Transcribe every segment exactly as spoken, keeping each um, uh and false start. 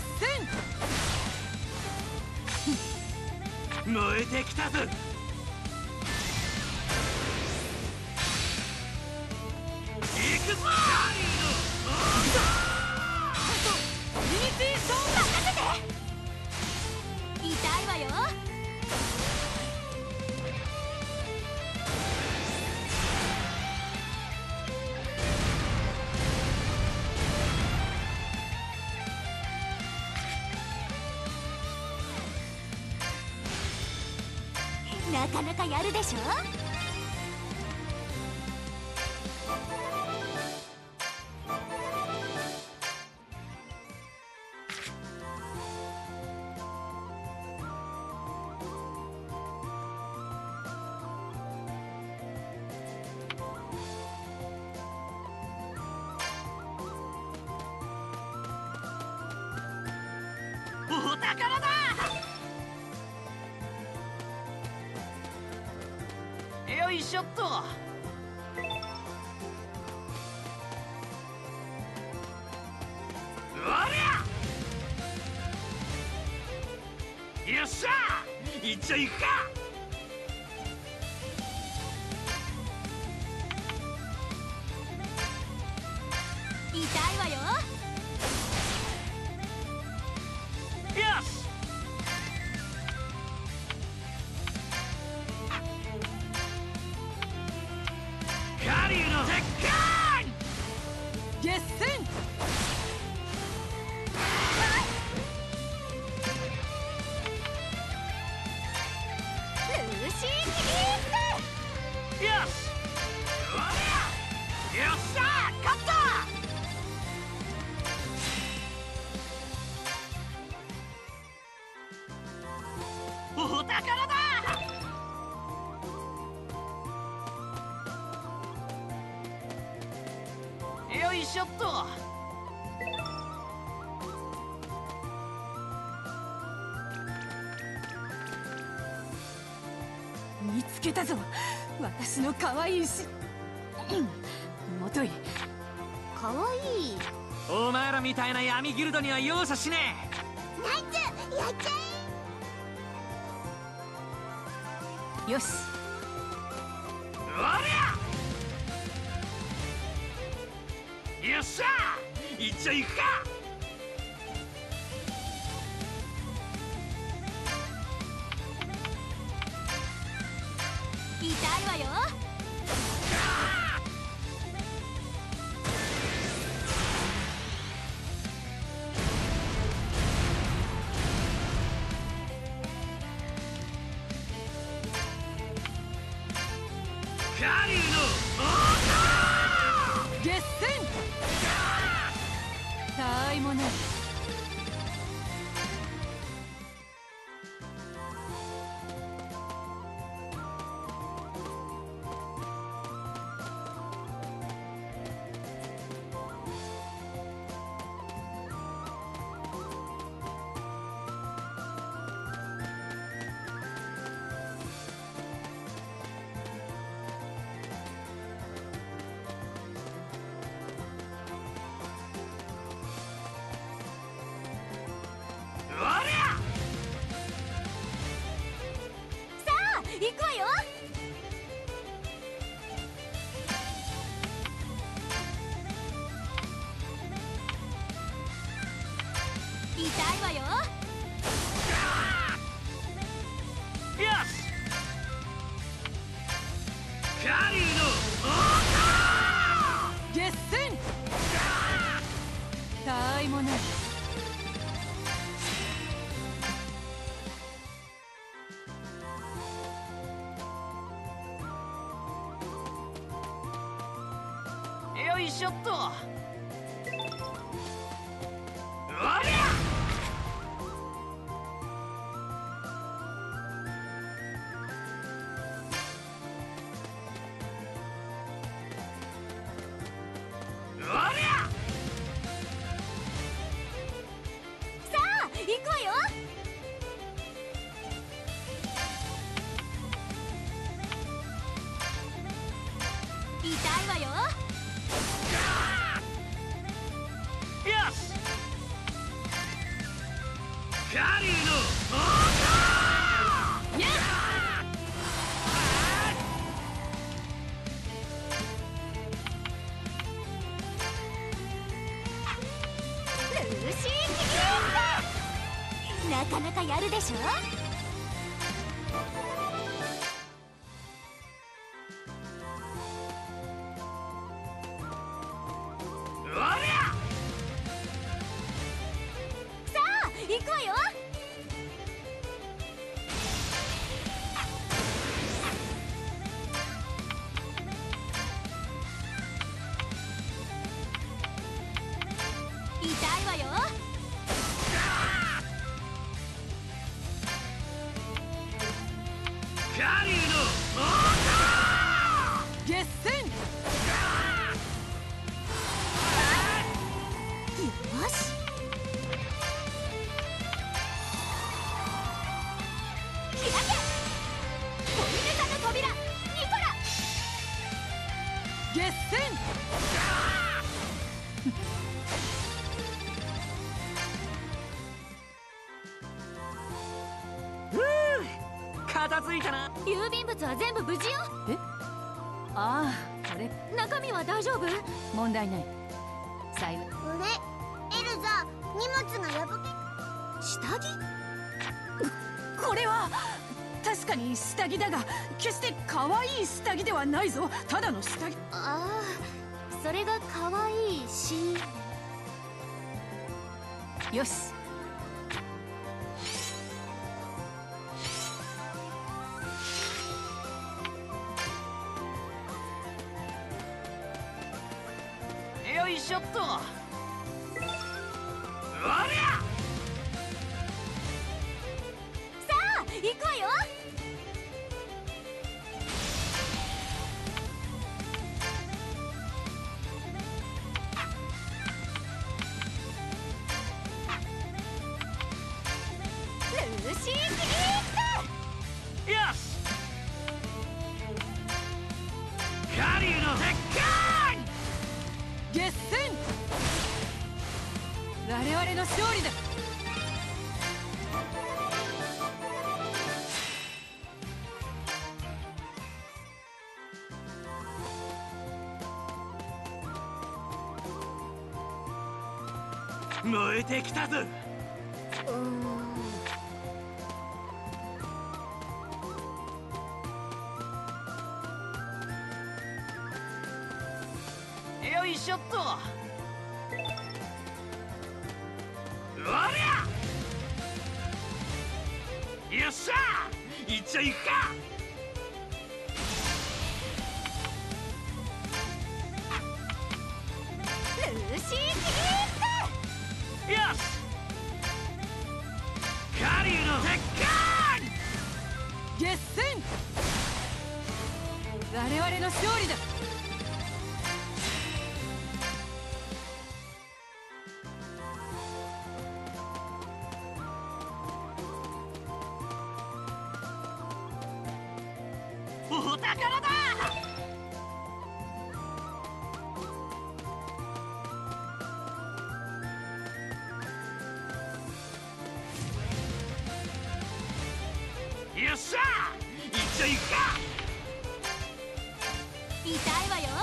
戦燃えてきたぞ。行くぞ。イニシエーション任せて。痛いわよ。なかなかやるでしょ。お宝だ。よいしょっと。おりゃ。よっしゃ。一応行くか。痛いわよ。よし。お宝だ。よいしょっと。見つけたぞ、私の可愛い石。もとい。可愛い。お前らみたいな闇ギルドには容赦しねえ。ナイツやっちゃえ。よし。おりゃ。よっしゃ。一応行くか。痛いわよ。ガリューの王座。決戦。たあいもない。行くわよ。痛いわよ。よし。カリーの王座。決戦。たあいもない。よいしょっと。さあ行くわよ。痛いわよ。なかなかやるでしょ。郵便物は全部無事よ。え？ああ、あれ。中身は大丈夫？問題ない。財布。あれ、エルザ、荷物が破け。下着？これは確かに下着だが、決して可愛い下着ではないぞ。ただの下着。ああ、それが可愛いし。よし。ちょっとありゃさあ行くわよ。ルーシークリーン。よしカリューのでっかいゲス我々の勝利だ。燃えてきたぞ。よいしょっと。よっしゃー、いっちゃいっか。ルーシークリーン。よしカリューの鉄管決戦。我々の勝利だ。お宝だ。よっしゃいっちゃいっか。痛いわよ。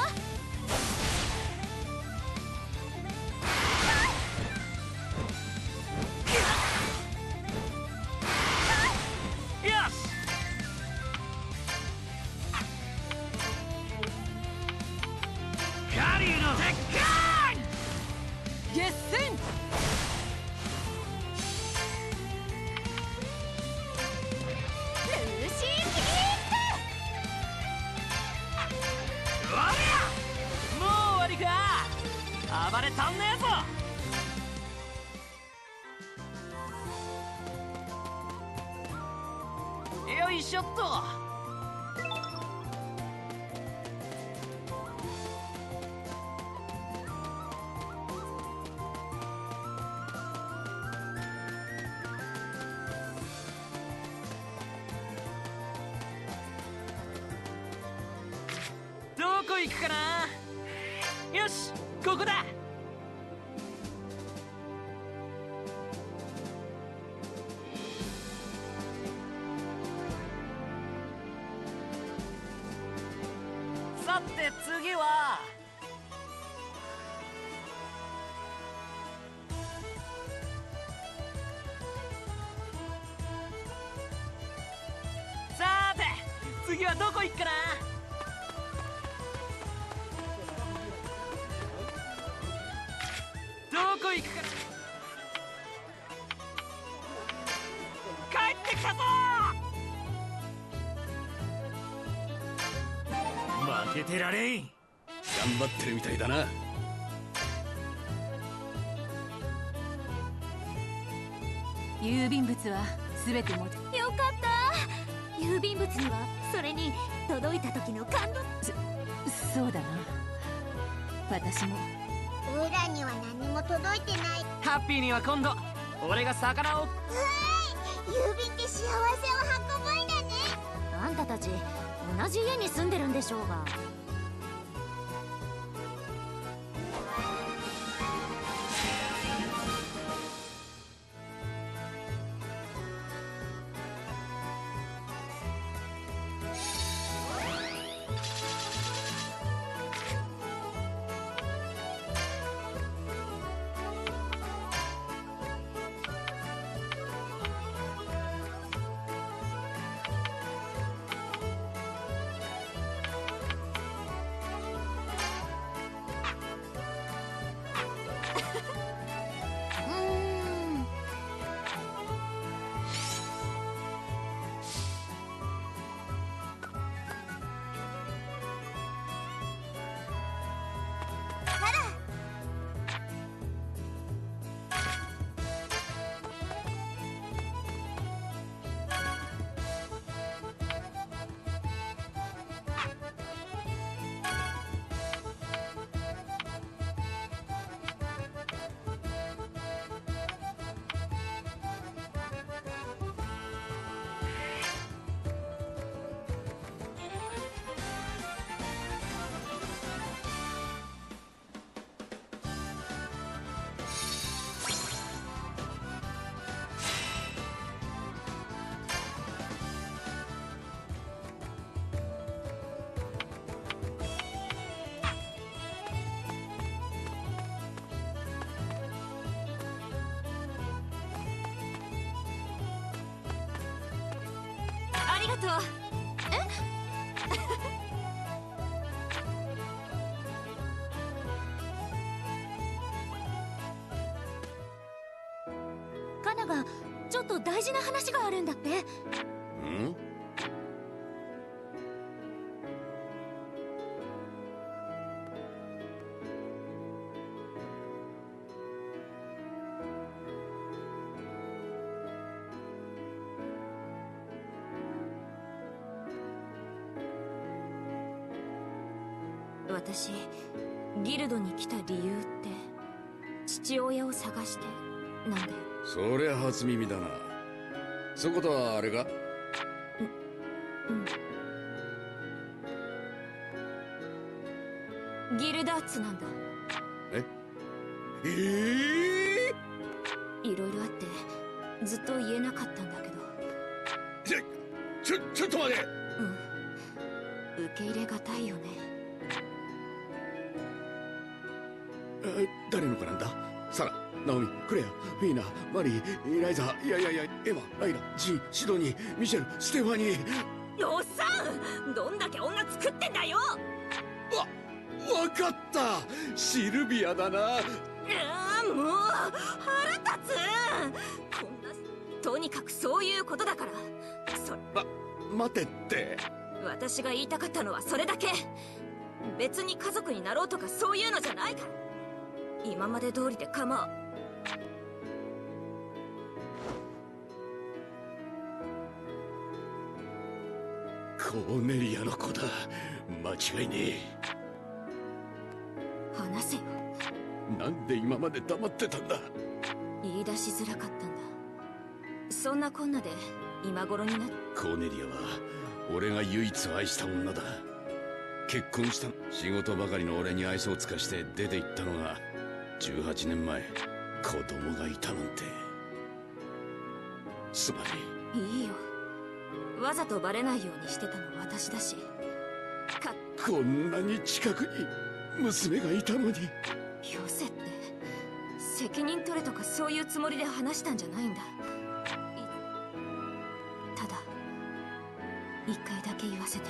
暴れたんねえぞ。よいしょっと。どこ行くかな。よしここだ。って次はさーて次はどこ行くかな。どこ行くかな。負けてられん。頑張ってるみたいだな。郵便物は全て持ってよかった。郵便物にはそれに届いた時の感動。そ、そうだな。私もオイラには何も届いてない。ハッピーには今度俺が魚を。うわい、郵便って幸せを運ぶんだね。あんたたち同じ家に住んでるんでしょうが。えカナがちょっと大事な話があるんだって。ん？私、ギルドに来た理由って父親を探してなんだよ。そりゃ初耳だな。そういうことはあれか。うん、うん、ギルダーツなんだ。ええー、いろいろあってずっと言えなかったんだけど。ちょちょちょっと待て。うん、受け入れがたいよね。誰の子なんだ。サラ、ナオミ、クレア、フィーナ、マリー、ライザ、いやいやいや、エマ、ライラ、ジン、シドニー、ミシェル、ステファニー。おっさん、どんだけ女作ってんだよ。わ、わかった、シルビアだな。ああ、もう腹立つ。こんな、とにかくそういうことだから。それ、ま、待てって。私が言いたかったのはそれだけ。別に家族になろうとかそういうのじゃないから。今まで通りで構わ。コーネリアの子だ、間違いねえ。話せよ。なんで今まで黙ってたんだ。言い出しづらかったんだ。そんなこんなで今頃になっ。コーネリアは俺が唯一愛した女だ。結婚した。仕事ばかりの俺に愛想を尽かして出て行ったのがじゅうはちねんまえ。子供がいたなんてすまない。いいよ、わざとバレないようにしてたの私だし。こんなに近くに娘がいたのに。よせって責任取れとかそういうつもりで話したんじゃないんだ。ただ一回だけ言わせて。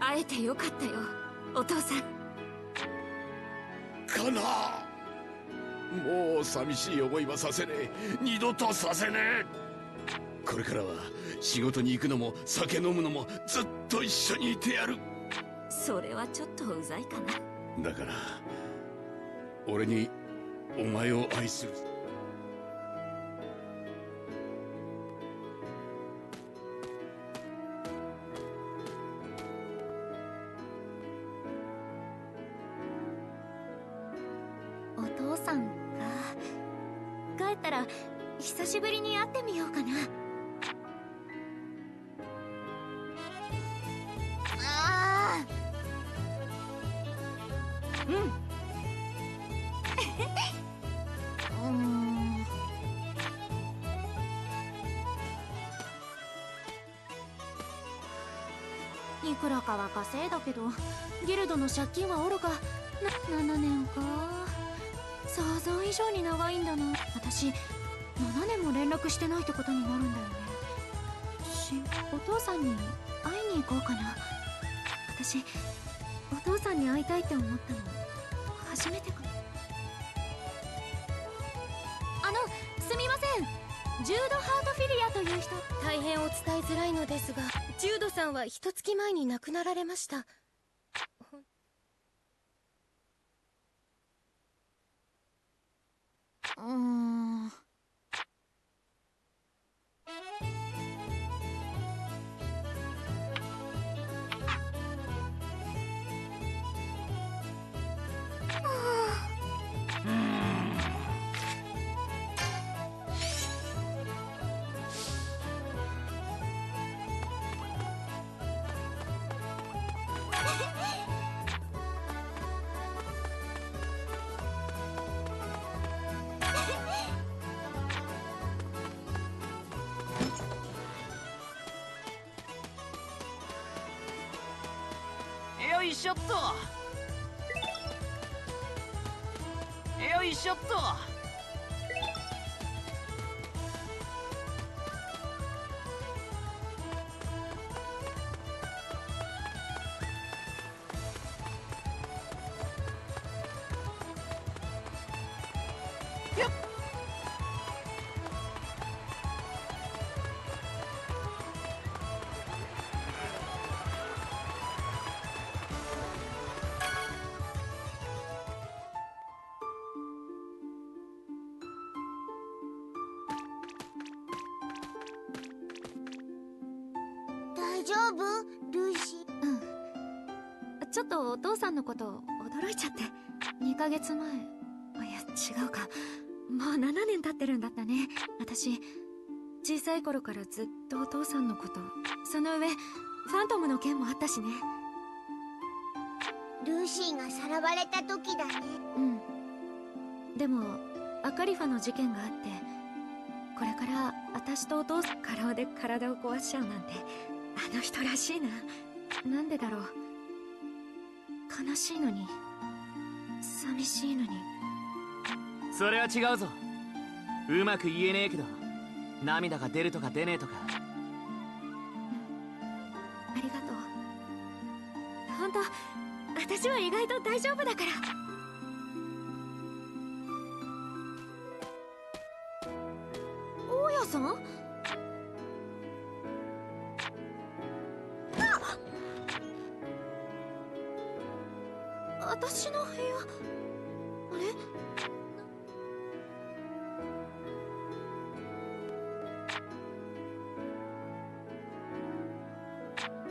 会えてよかったよお父さん。カナ、もう寂しい思いはさせねえ。二度とさせねえ。これからは仕事に行くのも酒飲むのもずっと一緒にいてやる。それはちょっとうざいかな。だから俺にお前を愛する。お父さんか。帰ったら久しぶりに会ってみようかな。ああ、うん。いくらかは稼いだけどギルドの借金はおろかな。ななねんか。想像以上に長いんだな。私ななねんも連絡してないってことになるんだよね。しお父さんに会いに行こうかな。私お父さんに会いたいって思ったの初めてかな。あのすみません、ジュード・ハートフィリアという人。大変お伝えづらいのですが、ジュードさんは一月前に亡くなられました。うーん、よいしょっとよいしょっと。大丈夫？ルーシー。うん、ちょっとお父さんのこと驚いちゃって。にかげつまえ、いや違うか、もうななねん経ってるんだったね。私小さい頃からずっとお父さんのこと、その上ファントムの件もあったしね。ルーシーがさらわれた時だね。うん、でもアカリファの事件があって、これから私とお父さん過労で体を壊しちゃうなんて、あの人らしいな。なんでだろう、悲しいのに寂しいのに。それは違うぞ。うまく言えねえけど涙が出るとか出ねえとか。ありがとう。本当、私は意外と大丈夫だから。大家さん、私の部屋、あれ？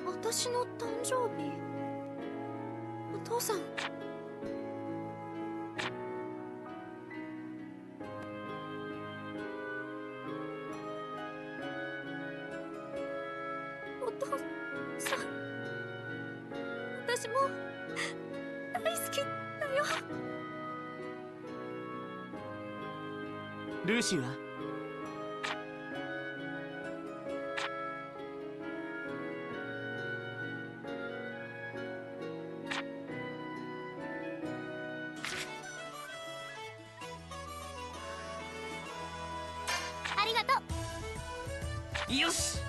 私の誕生日、お父さん。お父さん、私も。ルーシーは？ート。よし、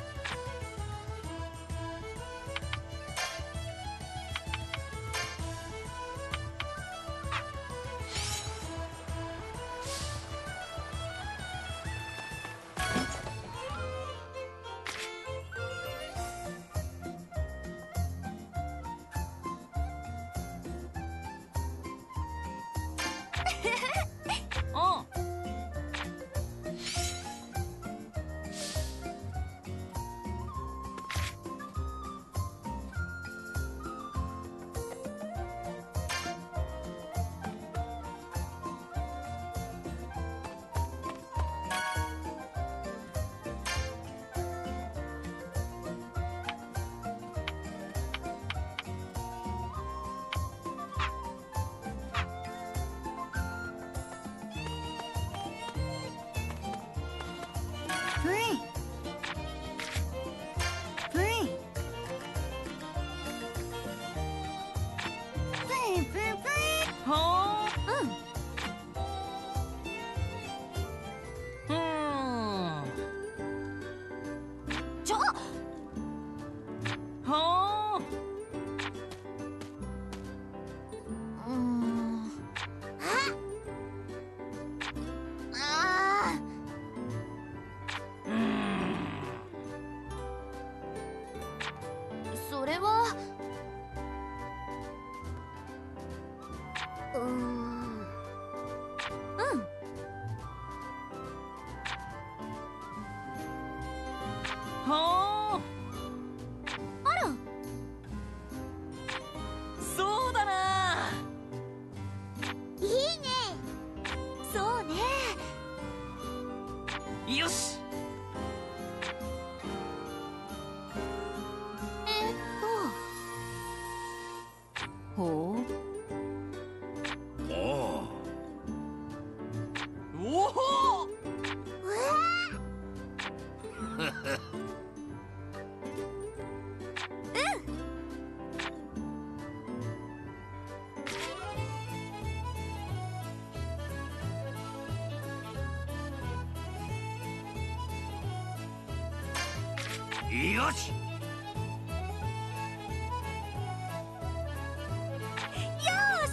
よしよ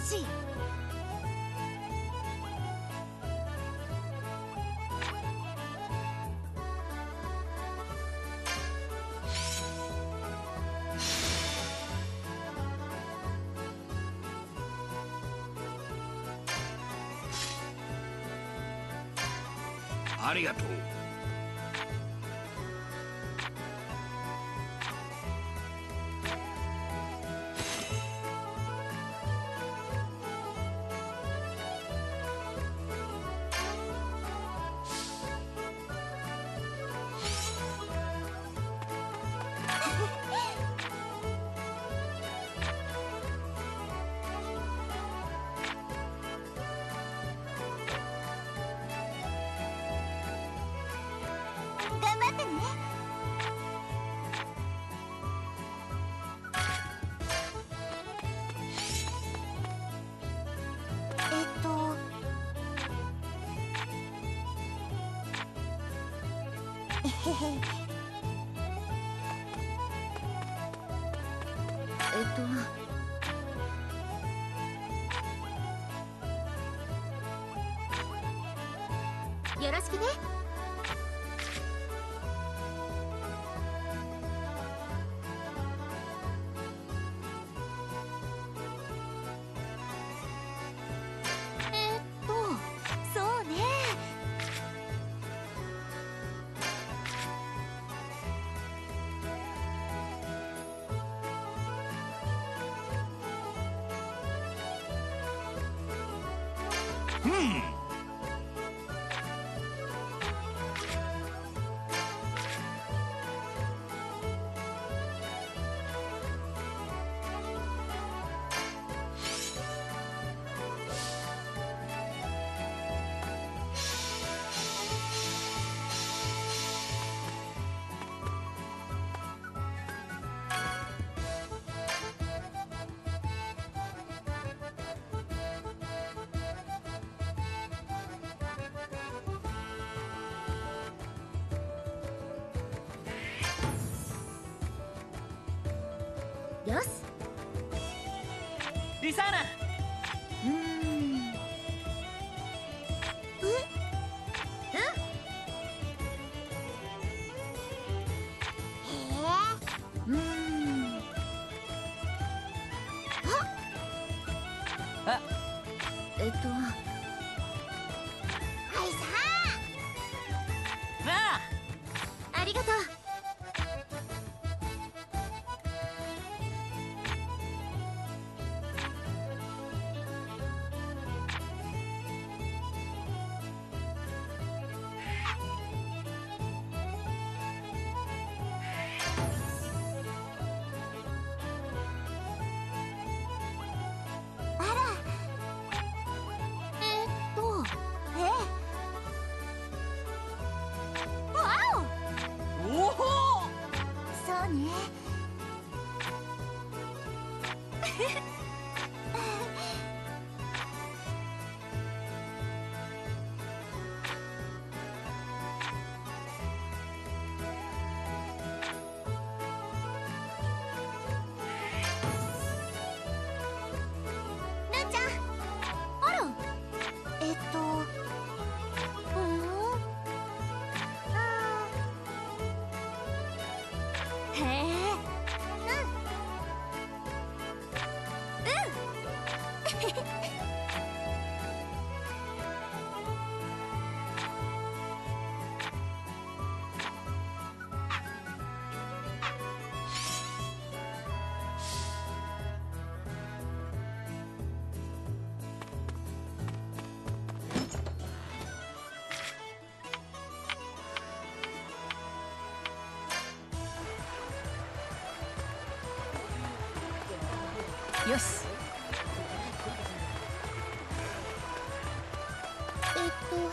し、ありがとう。よろしくね。えっと、そうね。うん。よし。リサーナ。うーん。え？え？へえ。うーん。あ。え。えっと。はいさあ。なあ。ありがとう。よし。えっと。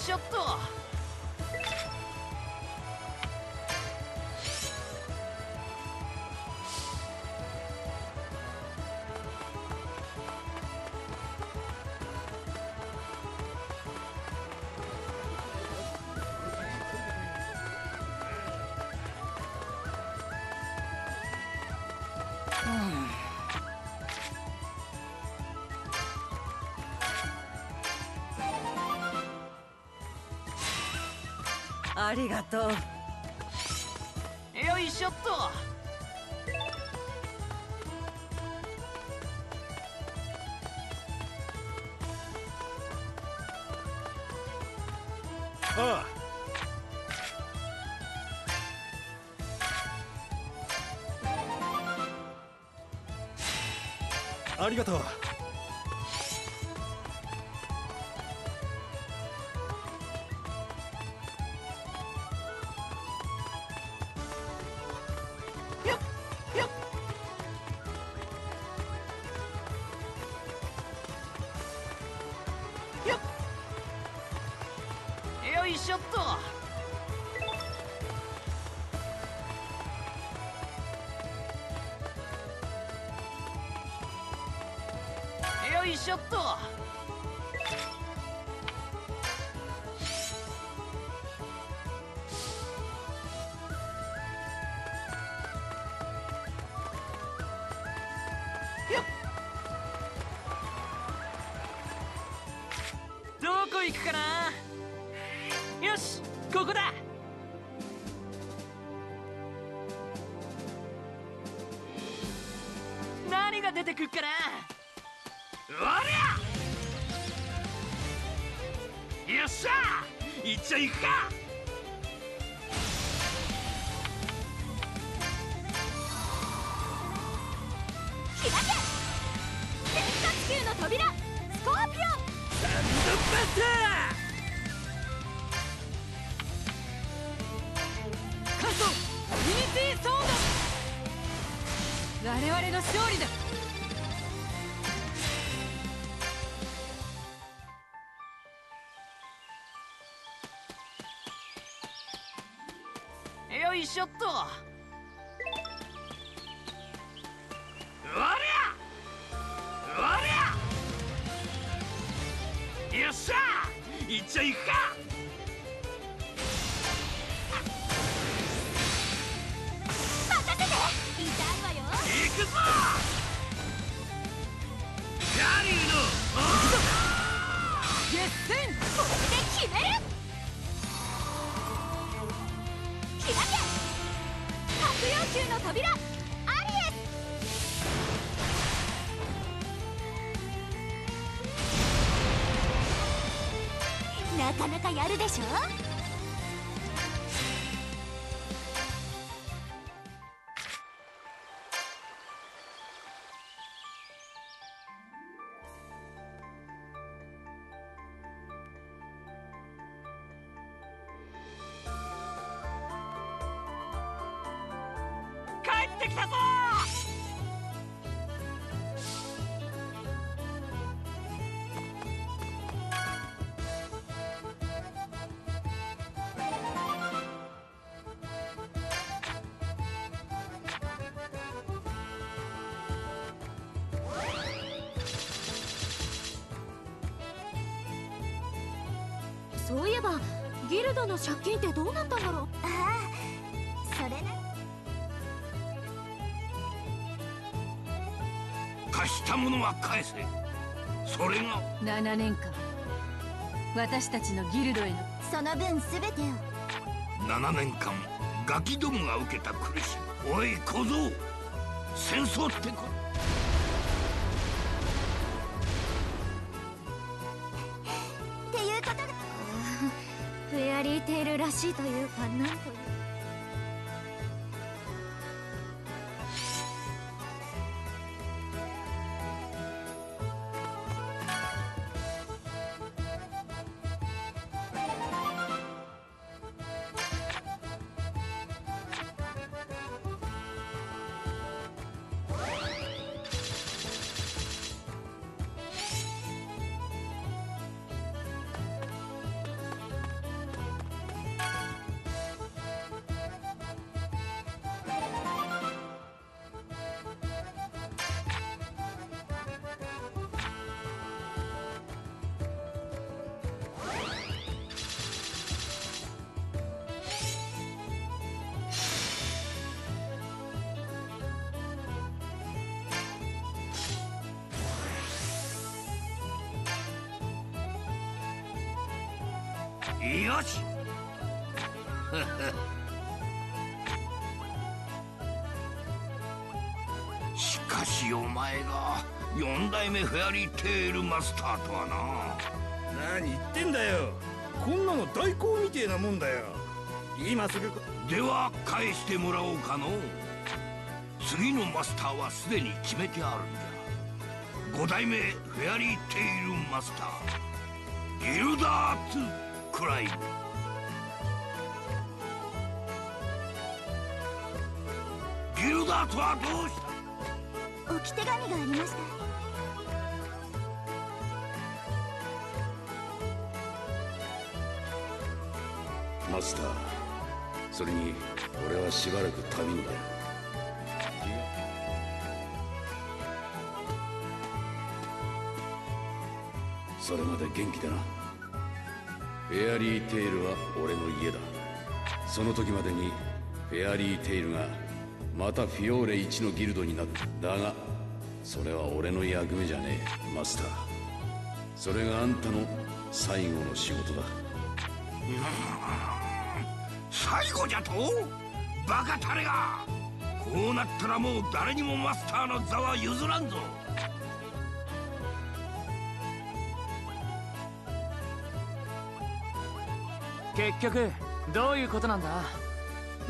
ちょっと。ありがとう。よいしょっと。ありがとう。ちょっと。よいしょっと。どこ行くかな。よし、ここだ。何が出てくっかな。おりゃ。よっしゃ、行っちゃいくか。開け。天下地球の扉、スコーピオン。サンドバスター。ミニティーソード。我々の勝利だ。よいしょっと。うわりゃうわりゃ、よっしゃいっちょいくか。任せて。痛いわよ。行くぞ。ガリーの決戦、これで決める。開け、格要求の扉、アリエス。なかなかやるでしょ。帰ってきたぞ。そういえばギルドの借金ってどうなったんだろう。ああ、それね。貸したものは返せ。それがななねんかん、私たちのギルドへのその分すべてを。ななねんかんガキどもが受けた苦しみ。おい小僧、戦争ってこっていうことがフェアリーテイルらしいというか、なんという。よししかしお前がよんだいめフェアリーテイルマスターとはな。何言ってんだよ、こんなの代行みてえなもんだよ。今すぐでは返してもらおうかの。次のマスターはすでに決めてあるんだ。ごだいめフェアリーテイルマスター、ギルダーツくらい。ギルダーとはどうした。置き手紙がありました。マスター、それに俺はしばらく旅に出る。それまで元気でな。フェアリーテイルは俺の家だ。その時までにフェアリーテイルがまたフィオーレ一のギルドになる。だがそれは俺の役目じゃねえ、マスター。それがあんたの最後の仕事だ。最後じゃと、バカタレが。こうなったらもう誰にもマスターの座は譲らんぞ。結局どういうことなんだ。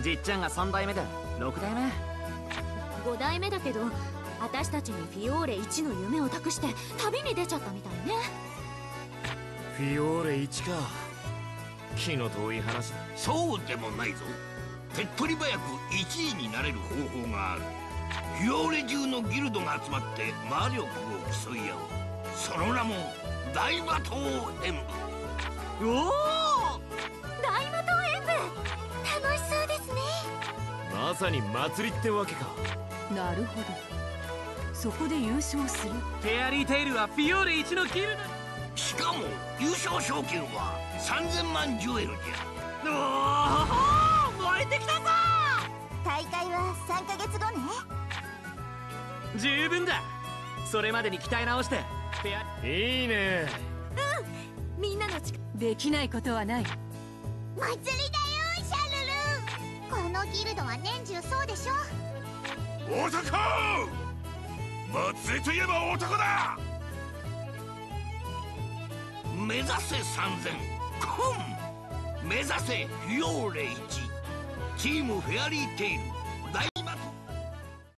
じっちゃんがさんだいめでろくだいめ、ごだいめだけど、私たちにフィオーレいちの夢を託して旅に出ちゃったみたいね。フィオーレいちか、気の遠い話だ。そうでもないぞ。手っ取り早くいちいになれる方法がある。フィオーレ中のギルドが集まって魔力を競い合う、その名も大馬頭演舞。おお、大馬頭演舞、楽しそうですね。まさに祭りってわけか。なるほど、そこで優勝する。フェアリーテイルはフィオーレ一のギルド、しかも優勝賞金はさんぜんまんジュエルじゃ。おお、燃えてきたぞ。大会はさんかげつごね。十分だ、それまでに鍛え直して。いいね。うん、みんなの力できないことはない。祭りだよシャルルン。このギルドは年中そうでしょ。男、祭りといえば男だ。目指せさんぜん、コン目指せフィオーレいち、チームフェアリーテイル。